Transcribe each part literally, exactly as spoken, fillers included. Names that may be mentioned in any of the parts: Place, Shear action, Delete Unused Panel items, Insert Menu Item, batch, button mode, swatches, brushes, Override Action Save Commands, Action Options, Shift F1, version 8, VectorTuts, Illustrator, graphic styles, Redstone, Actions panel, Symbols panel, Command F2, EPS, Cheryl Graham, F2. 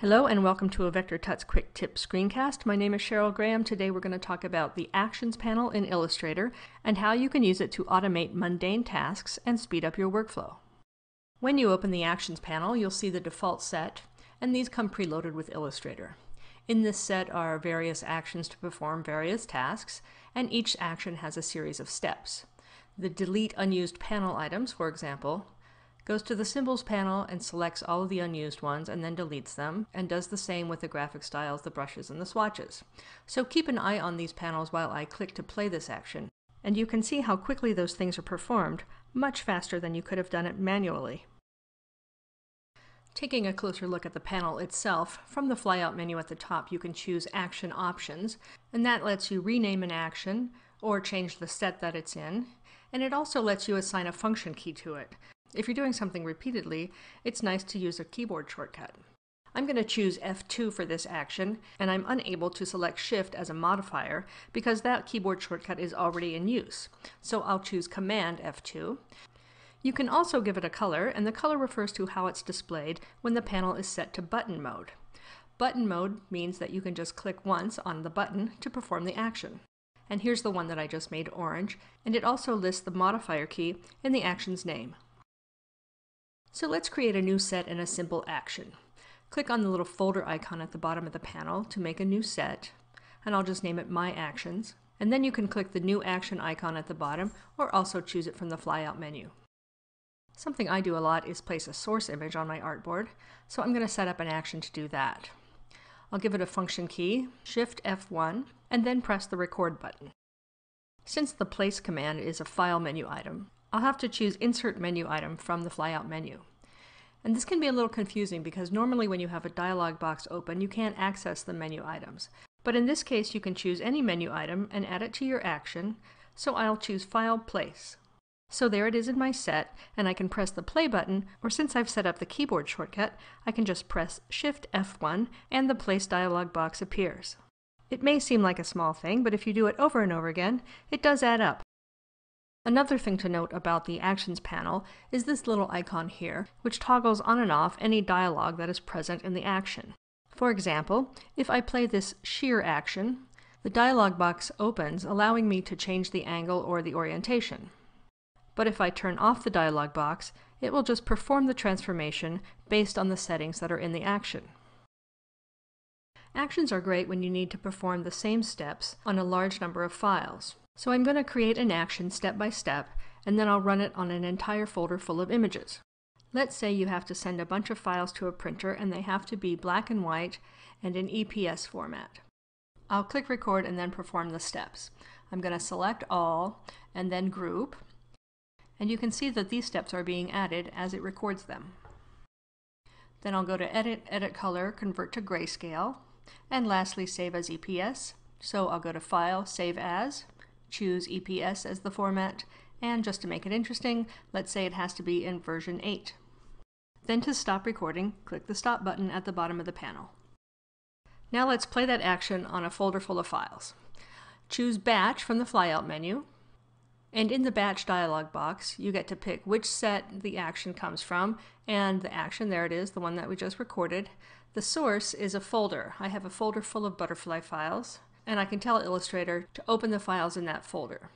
Hello and welcome to a VectorTuts Quick Tip screencast. My name is Cheryl Graham. Today we're going to talk about the Actions panel in Illustrator and how you can use it to automate mundane tasks and speed up your workflow. When you open the Actions panel, you'll see the default set, and these come preloaded with Illustrator. In this set are various actions to perform various tasks, and each action has a series of steps. The Delete Unused Panel Items, for example, goes to the Symbols panel and selects all of the unused ones and then deletes them, and does the same with the graphic styles, the brushes, and the swatches. So keep an eye on these panels while I click to play this action, and you can see how quickly those things are performed, much faster than you could have done it manually. Taking a closer look at the panel itself, from the flyout menu at the top you can choose Action Options, and that lets you rename an action or change the set that it's in, and it also lets you assign a function key to it. If you're doing something repeatedly, it's nice to use a keyboard shortcut. I'm going to choose F two for this action, and I'm unable to select Shift as a modifier because that keyboard shortcut is already in use. So I'll choose Command F two. You can also give it a color, and the color refers to how it's displayed when the panel is set to button mode. Button mode means that you can just click once on the button to perform the action. And here's the one that I just made orange, and it also lists the modifier key and the action's name. So let's create a new set and a simple action. Click on the little folder icon at the bottom of the panel to make a new set, and I'll just name it My Actions, and then you can click the new action icon at the bottom or also choose it from the flyout menu. Something I do a lot is place a source image on my artboard, so I'm going to set up an action to do that. I'll give it a function key, Shift F one, and then press the record button. Since the Place command is a file menu item, I'll have to choose Insert Menu Item from the flyout menu. And this can be a little confusing because normally when you have a dialog box open, you can't access the menu items. But in this case, you can choose any menu item and add it to your action, so I'll choose File Place. So there it is in my set, and I can press the play button, or since I've set up the keyboard shortcut, I can just press Shift F one and the Place dialog box appears. It may seem like a small thing, but if you do it over and over again, it does add up. Another thing to note about the Actions panel is this little icon here, which toggles on and off any dialog that is present in the action. For example, if I play this Shear action, the dialog box opens, allowing me to change the angle or the orientation. But if I turn off the dialog box, it will just perform the transformation based on the settings that are in the action. Actions are great when you need to perform the same steps on a large number of files. So I'm going to create an action step by step, and then I'll run it on an entire folder full of images. Let's say you have to send a bunch of files to a printer, and they have to be black and white and in E P S format. I'll click record and then perform the steps. I'm going to select all and then group, and you can see that these steps are being added as it records them. Then I'll go to Edit, Edit Color, Convert to Grayscale, and lastly Save as E P S. So I'll go to File, Save As, choose E P S as the format, and just to make it interesting, let's say it has to be in version eight. Then to stop recording, click the stop button at the bottom of the panel. Now let's play that action on a folder full of files. Choose Batch from the flyout menu, and in the Batch dialog box you get to pick which set the action comes from, and the action, there it is, the one that we just recorded. The source is a folder. I have a folder full of butterfly files, and I can tell Illustrator to open the files in that folder.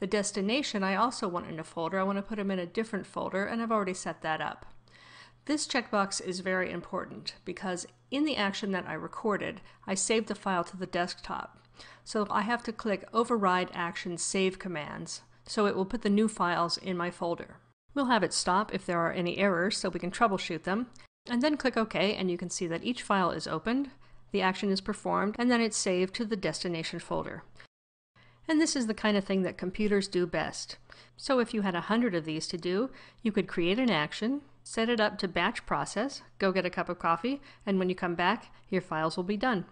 The destination I also want in a folder. I want to put them in a different folder, and I've already set that up. This checkbox is very important because in the action that I recorded, I saved the file to the desktop. So I have to click Override Action Save Commands, so it will put the new files in my folder. We'll have it stop if there are any errors so we can troubleshoot them, and then click OK, and you can see that each file is opened, the action is performed, and then it's saved to the destination folder. And this is the kind of thing that computers do best. So if you had a hundred of these to do, you could create an action, set it up to batch process, go get a cup of coffee, and when you come back, your files will be done.